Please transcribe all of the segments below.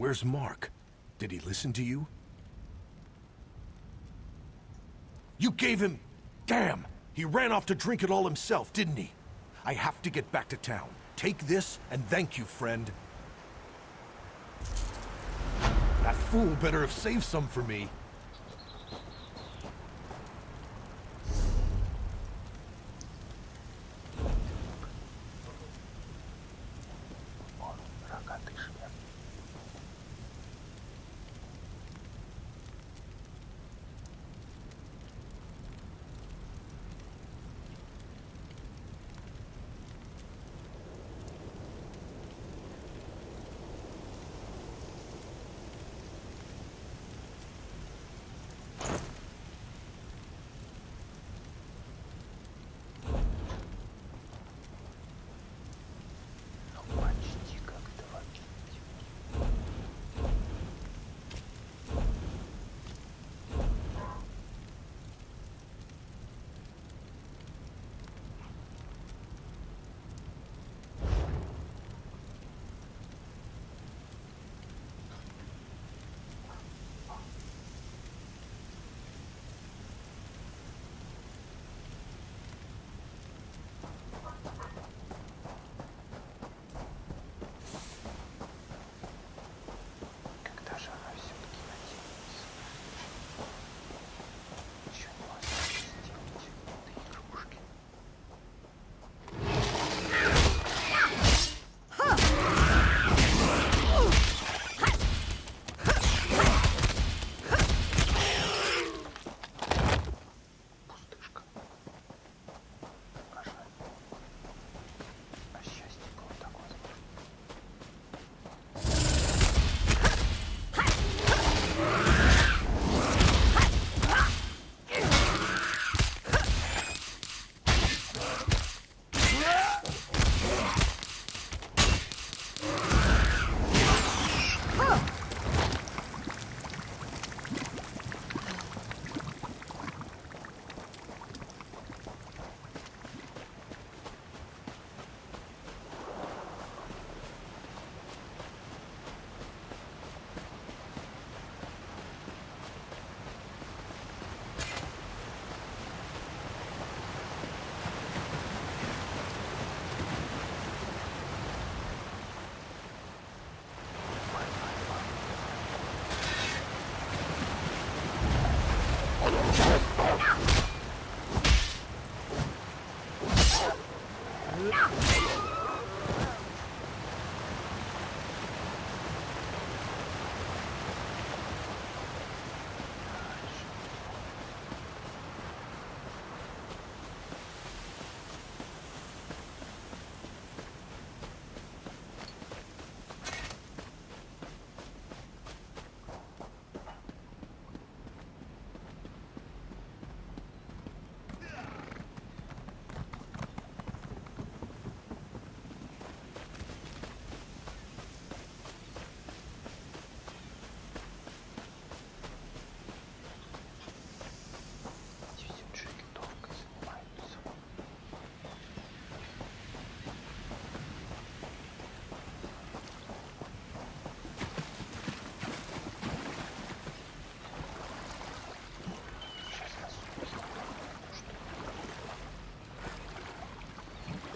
Where's Mark? Did he listen to you? You gave him... Damn! He ran off to drink it all himself, didn't he? I have to get back to town. Take this, and thank you, friend. That fool better have saved some for me.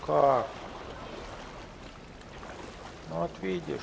Как? Ну вот видишь.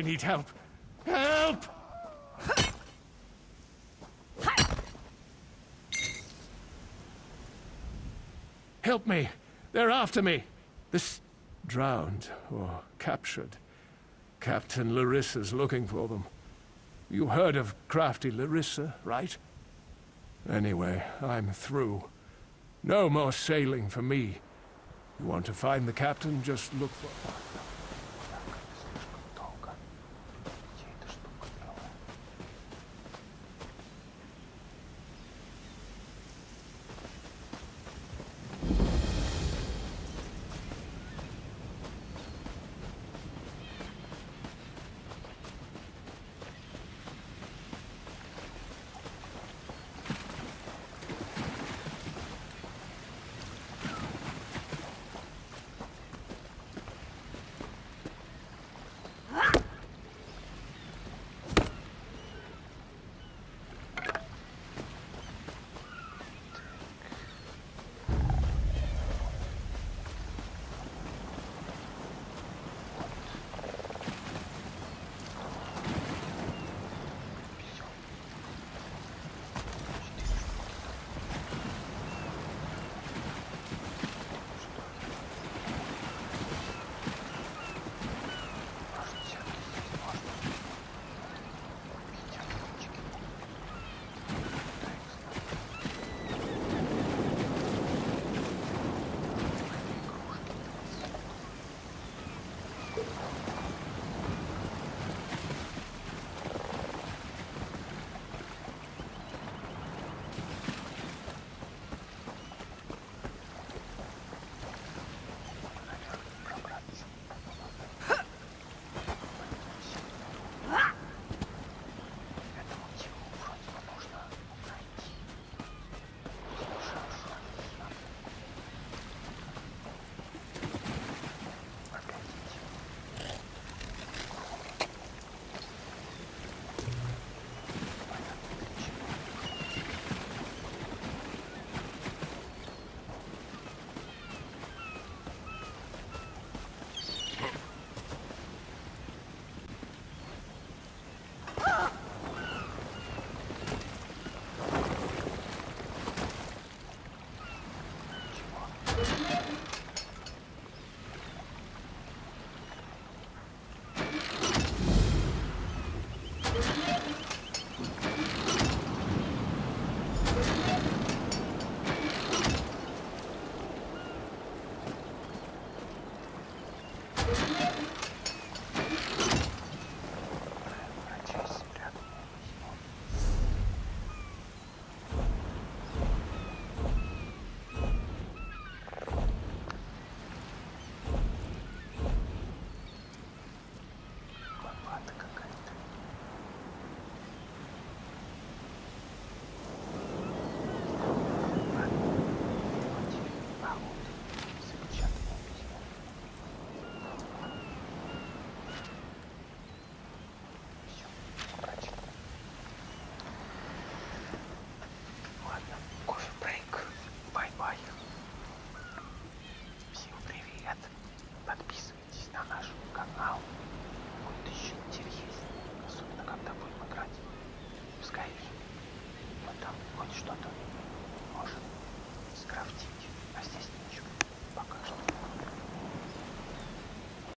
I need help. Help! Help me! They're after me! This... drowned or captured. Captain Larissa's looking for them. You heard of crafty Larissa, right? Anyway, I'm through. No more sailing for me. You want to find the captain, just look for... что-то может скрафтить, а здесь ничего пока что.